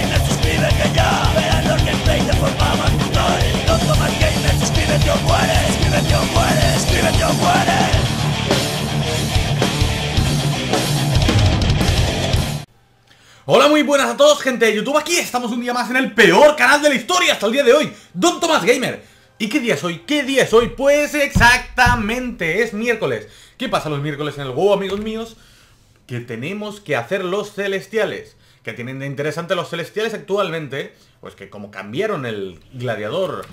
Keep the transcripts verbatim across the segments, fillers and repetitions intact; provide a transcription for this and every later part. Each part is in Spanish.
Gamer, suscríbete ya. Vean los gameplays de forma más brutal. Don Tomás Gamer, suscríbete o muere. Suscríbete o muere, suscríbete o muere. Hola, muy buenas a todos, gente de YouTube. Aquí estamos un día más en el peor canal de la historia hasta el día de hoy, Don Tomás Gamer. ¿Y qué día es hoy? ¿Qué día es hoy? Pues exactamente, es miércoles. ¿Qué pasa los miércoles en el WoW, amigos míos? Que tenemos que hacer los celestiales. Que tienen de interesante los celestiales actualmente, pues que como cambiaron el gladiador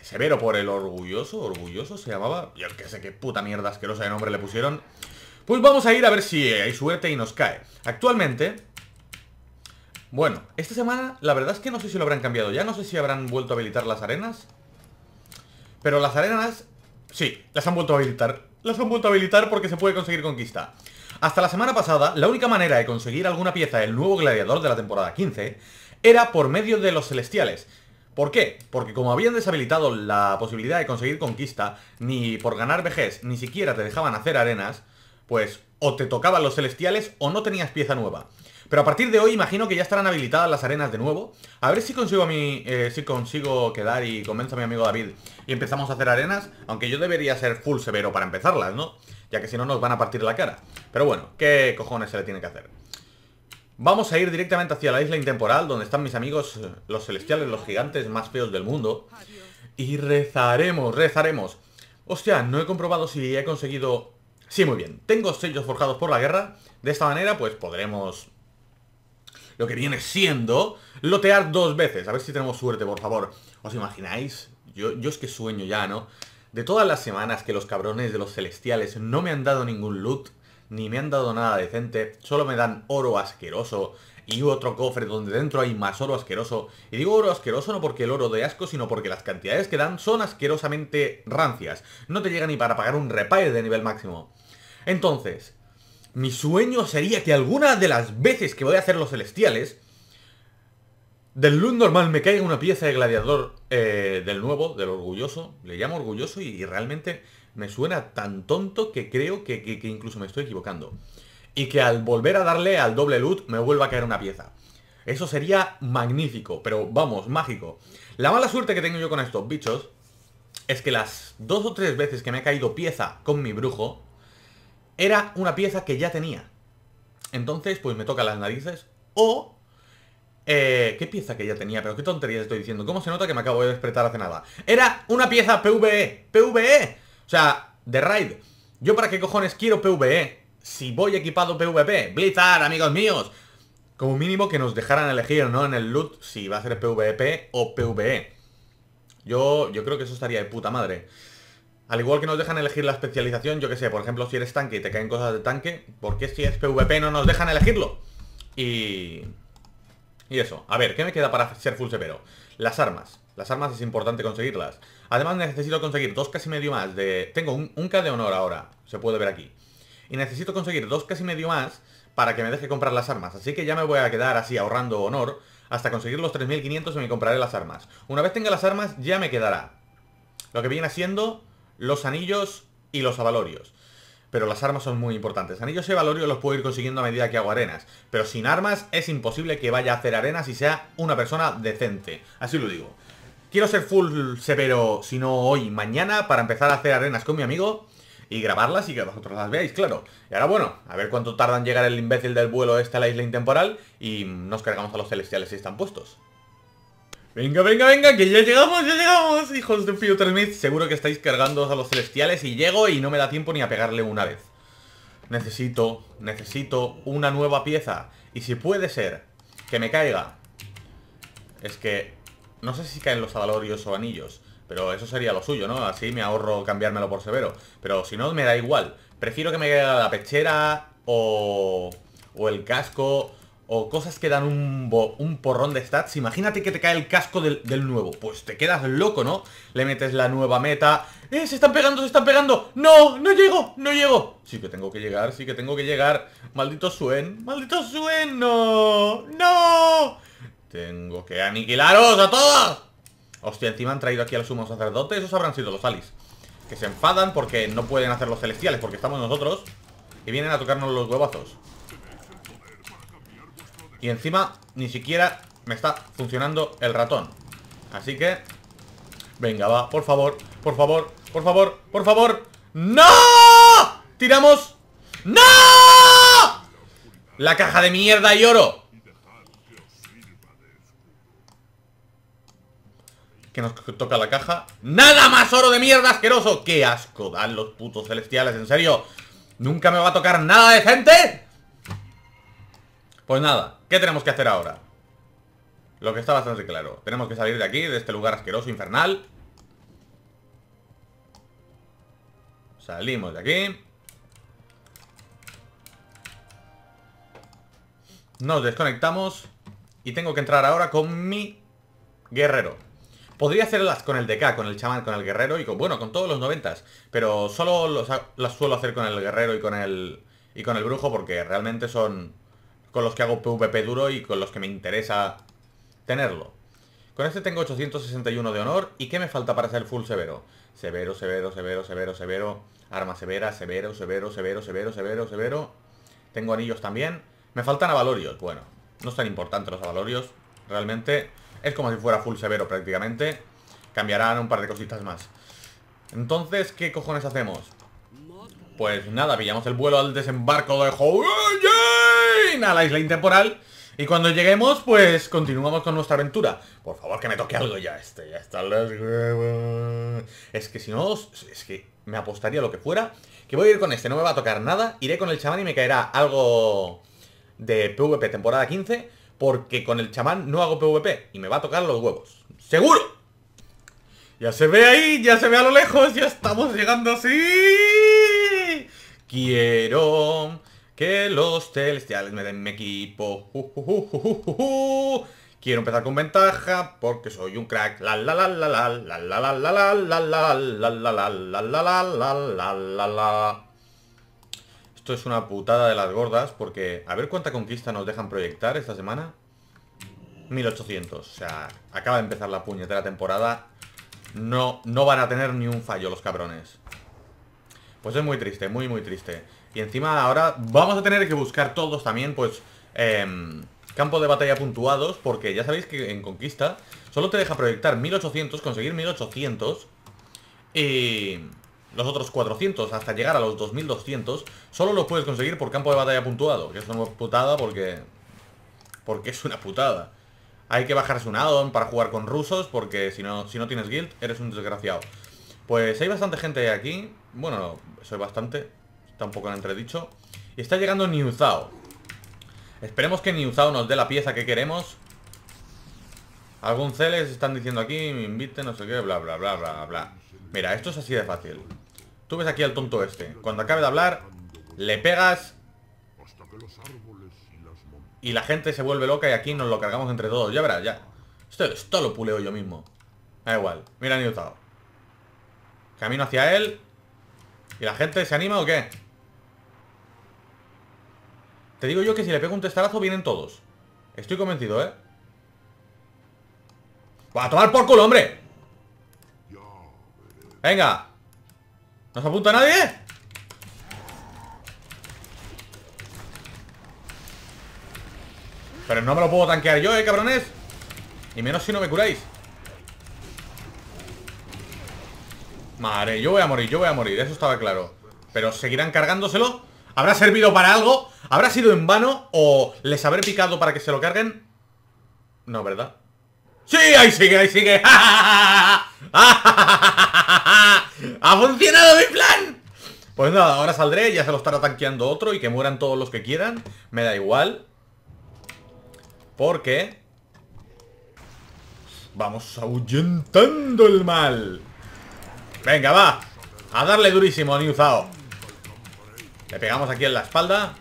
Severo por el Orgulloso, Orgulloso se llamaba, y el que sé qué puta mierda asquerosa de nombre le pusieron, pues vamos a ir a ver si hay suerte y nos cae. Actualmente, bueno, esta semana la verdad es que no sé si lo habrán cambiado ya, no sé si habrán vuelto a habilitar las arenas, pero las arenas, sí, las han vuelto a habilitar. Las han vuelto a habilitar porque se puede conseguir conquista. Hasta la semana pasada, la única manera de conseguir alguna pieza del nuevo gladiador de la temporada quince era por medio de los celestiales. ¿Por qué? Porque como habían deshabilitado la posibilidad de conseguir conquista, ni por ganar vejez, ni siquiera te dejaban hacer arenas, pues o te tocaban los celestiales o no tenías pieza nueva. Pero a partir de hoy imagino que ya estarán habilitadas las arenas de nuevo. A ver si consigo a mi, eh, si consigo quedar y convenzo a mi amigo David y empezamos a hacer arenas, aunque yo debería ser full Severo para empezarlas, ¿no? Ya que si no nos van a partir la cara. Pero bueno, ¿qué cojones se le tiene que hacer? Vamos a ir directamente hacia la isla intemporal, donde están mis amigos, los celestiales, los gigantes más feos del mundo. Y rezaremos, rezaremos. Hostia, no he comprobado si he conseguido... Sí, muy bien. Tengo sellos forjados por la guerra. De esta manera, pues podremos... lo que viene siendo... lotear dos veces. A ver si tenemos suerte, por favor. ¿Os imagináis? Yo, yo es que sueño ya, ¿no? De todas las semanas que los cabrones de los celestiales no me han dado ningún loot, ni me han dado nada decente, solo me dan oro asqueroso y otro cofre donde dentro hay más oro asqueroso. Y digo oro asqueroso no porque el oro de asco, sino porque las cantidades que dan son asquerosamente rancias. No te llega ni para pagar un repair de nivel máximo. Entonces, mi sueño sería que alguna de las veces que voy a hacer los celestiales, del loot normal me caiga una pieza de gladiador eh, del nuevo, del orgulloso. Le llamo orgulloso y, y realmente me suena tan tonto que creo que, que, que incluso me estoy equivocando. Y que al volver a darle al doble loot me vuelva a caer una pieza. Eso sería magnífico, pero vamos, mágico. La mala suerte que tengo yo con estos bichos es que las dos o tres veces que me ha caído pieza con mi brujo, era una pieza que ya tenía. Entonces pues me toca las narices o... Eh, qué pieza que ya tenía, pero qué tonterías estoy diciendo. ¿Cómo se nota que me acabo de despertar hace nada? Era una pieza P V E, P V E, o sea, de raid. ¿Yo para qué cojones quiero P V E si voy equipado P V P? Blizzard, amigos míos. Como mínimo que nos dejaran elegir, ¿no? En el loot si va a ser P V P o P V E. Yo, yo creo que eso estaría de puta madre. Al igual que nos dejan elegir la especialización, yo que sé, por ejemplo, si eres tanque y te caen cosas de tanque, ¿por qué si es P V P no nos dejan elegirlo? Y... Y eso, a ver, ¿qué me queda para ser full Severo? Las armas, las armas es importante conseguirlas. Además necesito conseguir dos casi medio más de... Tengo un, un K de honor ahora, se puede ver aquí. Y necesito conseguir dos casi medio más para que me deje comprar las armas. Así que ya me voy a quedar así ahorrando honor hasta conseguir los tres mil quinientos y me compraré las armas. Una vez tenga las armas ya me quedará lo que viene siendo los anillos y los avalorios. Pero las armas son muy importantes. Anillos y valorios los puedo ir consiguiendo a medida que hago arenas. Pero sin armas es imposible que vaya a hacer arenas y sea una persona decente. Así lo digo. Quiero ser full Severo, si no hoy, mañana, para empezar a hacer arenas con mi amigo y grabarlas y que vosotros las veáis, claro. Y ahora, bueno, a ver cuánto tarda en llegar el imbécil del vuelo este a la isla intemporal y nos cargamos a los celestiales si están puestos. Venga, venga, venga, que ya llegamos, ya llegamos, hijos de Peter Smith. Seguro que estáis cargándoos a los celestiales y llego y no me da tiempo ni a pegarle una vez. Necesito, necesito una nueva pieza. Y si puede ser que me caiga... Es que no sé si caen los avalorios o anillos, pero eso sería lo suyo, ¿no? Así me ahorro cambiármelo por Severo. Pero si no, me da igual. Prefiero que me caiga la pechera o, o el casco... O cosas que dan un, bo, un porrón de stats. Imagínate que te cae el casco del, del nuevo. Pues te quedas loco, ¿no? Le metes la nueva meta. ¡Eh! ¡Se están pegando! ¡Se están pegando! ¡No! ¡No llego! ¡No llego! Sí que tengo que llegar. Sí que tengo que llegar. ¡Maldito Suen! ¡Maldito Suen! ¡No! ¡No! ¡Tengo que aniquilaros a todos! Hostia, encima han traído aquí al sumo sacerdote. Esos habrán sido los Alice. Que se enfadan porque no pueden hacer los celestiales. Porque estamos nosotros. Y vienen a tocarnos los huevazos. Y encima, ni siquiera me está funcionando el ratón. Así que... venga, va, por favor, por favor, por favor, por favor. ¡No! ¡Tiramos! ¡No! La caja de mierda y oro. Que nos toca la caja. ¡Nada más oro de mierda asqueroso! ¡Qué asco dan los putos celestiales! ¿En serio? ¿Nunca me va a tocar nada decente? Pues nada, ¿qué tenemos que hacer ahora? Lo que está bastante claro. Tenemos que salir de aquí, de este lugar asqueroso, infernal. Salimos de aquí. Nos desconectamos. Y tengo que entrar ahora con mi guerrero. Podría hacerlas con el D K, con el chamán, con el guerrero y con, bueno, con todos los noventas. Pero solo los, las suelo hacer con el guerrero y con el, y con el brujo, porque realmente son con los que hago PvP duro y con los que me interesa tenerlo. Con este tengo ochocientos sesenta y uno de honor. ¿Y qué me falta para ser full severo? Severo, severo, severo, severo, severo. Arma severa, severo, severo, severo, severo, severo, severo. Tengo anillos también. Me faltan avalorios. Bueno, no es tan importante los avalorios. Realmente es como si fuera full severo prácticamente. Cambiarán un par de cositas más. Entonces, ¿qué cojones hacemos? Pues nada, pillamos el vuelo al desembarco de Howling a la isla intemporal. Y cuando lleguemos, pues continuamos con nuestra aventura. Por favor, que me toque algo ya. Este, ya está. Es que si no, es que me apostaría lo que fuera que voy a ir con este, no me va a tocar nada. Iré con el chamán y me caerá algo de PvP temporada quince, porque con el chamán no hago PvP y me va a tocar los huevos. ¡Seguro! Ya se ve ahí, ya se ve a lo lejos. Ya estamos llegando, sí. Quiero... que los celestiales me den mi equipo. Uh, uh, uh, uh, uh, uh. Quiero empezar con ventaja porque soy un crack. La la la la la la la la la la la la la la la la. Esto es una putada de las gordas porque a ver cuánta conquista nos dejan proyectar esta semana. mil ochocientos, o sea, acaba de empezar la puñetera temporada. No, no van a tener ni un fallo los cabrones. Pues es muy triste, muy muy triste. Y encima ahora vamos a tener que buscar todos también, pues, eh, campos de batalla puntuados. Porque ya sabéis que en Conquista solo te deja proyectar mil ochocientos, conseguir mil ochocientos. Y los otros cuatrocientos, hasta llegar a los dos mil doscientos, solo los puedes conseguir por campo de batalla puntuado. Que es una putada porque... porque es una putada. Hay que bajarse un addon para jugar con rusos, porque si no, si no tienes guild, eres un desgraciado. Pues hay bastante gente aquí. Bueno, soy bastante... tampoco lo he entredicho. Y está llegando Niuzao. Esperemos que Niuzao nos dé la pieza que queremos. Algún celes están diciendo aquí, me inviten, no sé qué, bla, bla, bla, bla, bla. Mira, esto es así de fácil. Tú ves aquí al tonto este. Cuando acabe de hablar, le pegas. Y la gente se vuelve loca y aquí nos lo cargamos entre todos. Ya verás, ya. Esto, esto lo puleo yo mismo. Da igual. Mira Niuzao. Camino hacia él. ¿Y la gente se anima o qué? Te digo yo que si le pego un testarazo vienen todos. Estoy convencido, ¿eh? ¡Va a tomar por culo, hombre! ¡Venga! ¿No se apunta a nadie? Pero no me lo puedo tanquear yo, ¿eh, cabrones? Y menos si no me curáis. Madre, yo voy a morir, yo voy a morir, eso estaba claro. Pero seguirán cargándoselo. ¿Habrá servido para algo? ¿Habrá sido en vano? ¿O les habré picado para que se lo carguen? No, ¿verdad? ¡Sí! ¡Ahí sigue, ahí sigue! ¡Ja, ja, ja, ja! ¡Ha funcionado mi plan! Pues nada, ahora saldré, ya se lo estará tanqueando otro. Y que mueran todos los que quieran. Me da igual. Porque vamos ahuyentando el mal. Venga, va. A darle durísimo a Niuzao. Le pegamos aquí en la espalda.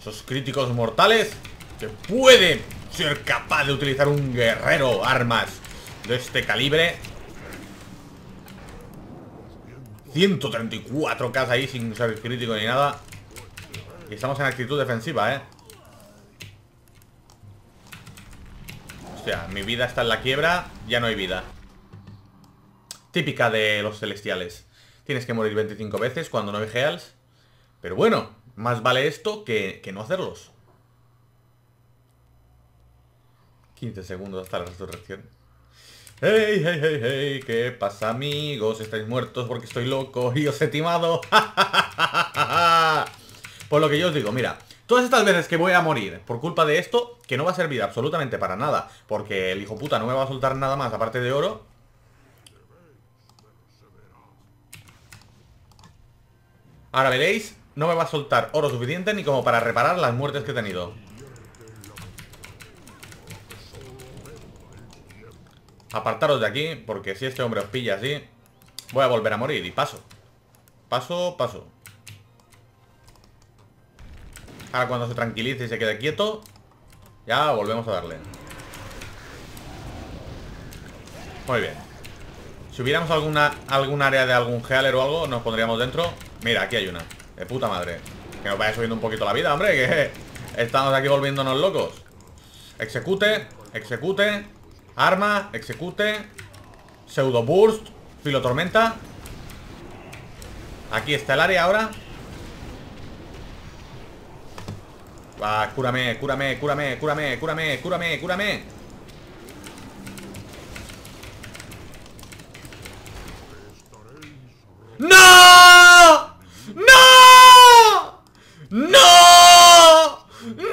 Esos críticos mortales que pueden ser capaz de utilizar un guerrero armas de este calibre. ciento treinta y cuatro K ahí sin ser crítico ni nada. Y estamos en actitud defensiva, eh. Hostia, mi vida está en la quiebra. Ya no hay vida. Típica de los celestiales. Tienes que morir veinticinco veces cuando no vejeas. Pero bueno, más vale esto que, que no hacerlos. quince segundos hasta la resurrección. ¡Hey, hey, hey, hey! ¿Qué pasa, amigos? Estáis muertos porque estoy loco y os he timado. Por lo que yo os digo, mira, todas estas veces que voy a morir por culpa de esto, que no va a servir absolutamente para nada, porque el hijo puta no me va a soltar nada más aparte de oro. Ahora veréis, no me va a soltar oro suficiente ni como para reparar las muertes que he tenido. Apartaros de aquí, porque si este hombre os pilla así, voy a volver a morir y paso. Paso, paso. Ahora cuando se tranquilice y se quede quieto, ya volvemos a darle. Muy bien. Si hubiéramos alguna, algún área de algún healer o algo, nos pondríamos dentro. Mira, aquí hay una. De puta madre. Que nos vaya subiendo un poquito la vida, hombre, que estamos aquí volviéndonos locos. Execute, execute. Arma, execute. Pseudo burst, filo tormenta. Aquí está el área ahora. Va, cúrame, cúrame, cúrame, cúrame, cúrame, cúrame, cúrame. ¡No! ¡No! ¡No! ¡No!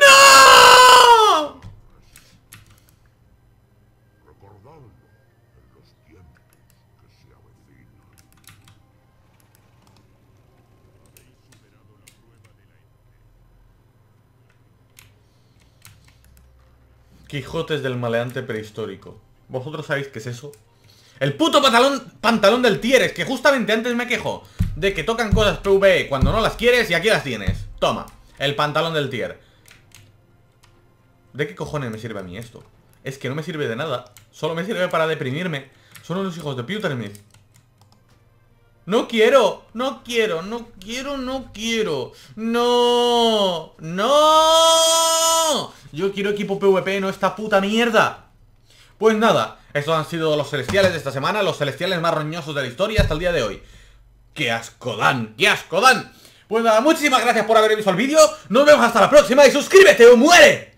Quijotes del maleante prehistórico. ¿Vosotros sabéis qué es eso? El puto pantalón, pantalón del Tieres, que justamente antes me quejó de que tocan cosas PvE cuando no las quieres y aquí las tienes. Toma, el pantalón del Tier. ¿De qué cojones me sirve a mí esto? Es que no me sirve de nada. Solo me sirve para deprimirme. Son unos hijos de Peter Smith. No quiero, no quiero, no quiero, no quiero. No, no. Yo quiero equipo PvP, no esta puta mierda. Pues nada, estos han sido los celestiales de esta semana, los celestiales más roñosos de la historia hasta el día de hoy. ¡Qué asco dan! ¡Qué asco dan! Pues nada, muchísimas gracias por haber visto el vídeo, nos vemos hasta la próxima y suscríbete o muere.